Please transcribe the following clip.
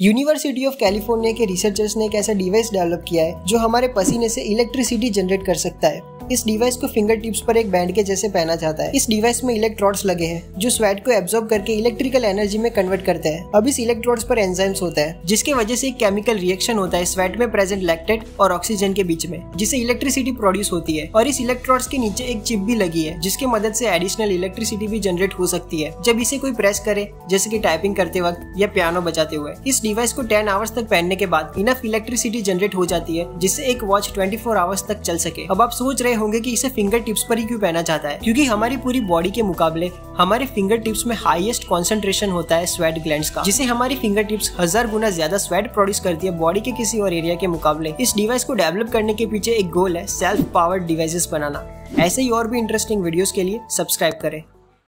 University of California के researchers ने एक ऐसा डिवाइस डेवलप किया है जो हमारे पसीने से इलेक्ट्रिसिटी जनरेट कर सकता है। इस डिवाइस को फिंगर टिप्स पर एक बैंड के जैसे पहना जाता है। इस डिवाइस में इलेक्ट्रोड्स लगे हैं जो स्वेट को एब्सॉर्ब करके इलेक्ट्रिकल एनर्जी में कन्वर्ट करते हैं। अब इस इलेक्ट्रोड्स पर एंजाइम्स होता है जिसके वजह से एक केमिकल रिएक्शन होता है स्वेट में प्रेजेंट लैक्टेट और ऑक्सीजन के बीच में, जिससे इलेक्ट्रिसिटी प्रोड्यूस होती है। और इस इलेक्ट्रोड्स के नीचे एक चिप भी लगी है जिसकी मदद से एडिशनल इलेक्ट्रिसिटी भी जनरेट हो सकती है जब इसे कोई प्रेस करे, जैसे कि टाइपिंग करते वक्त या पियानो बजाते हुए। इस डिवाइस को 10 आवर्स तक पहनने के बाद इनफ इलेक्ट्रिसिटी जनरेट हो जाती है जिससे एक वॉच 24 आवर्स तक चल सके। अब आप सोच रहे होंगे कि इसे फिंगर टिप्स पर ही क्यों पहना जाता है, क्योंकि हमारी पूरी बॉडी के मुकाबले हमारे फिंगर टिप्स में हाईएस्ट कंसंट्रेशन होता है स्वेट ग्लैंड्स का, जिसे हमारी फिंगर टिप्स 1000 गुना ज्यादा स्वेट प्रोड्यूस करती है बॉडी के किसी और एरिया के मुकाबले। इस डिवाइस को डेवलप करने के पीछे एक गोल है, सेल्फ पावर्ड डिवाइसेस बनाना। ऐसे ही और भी इंटरेस्टिंग वीडियोस के लिए सब्सक्राइब करें।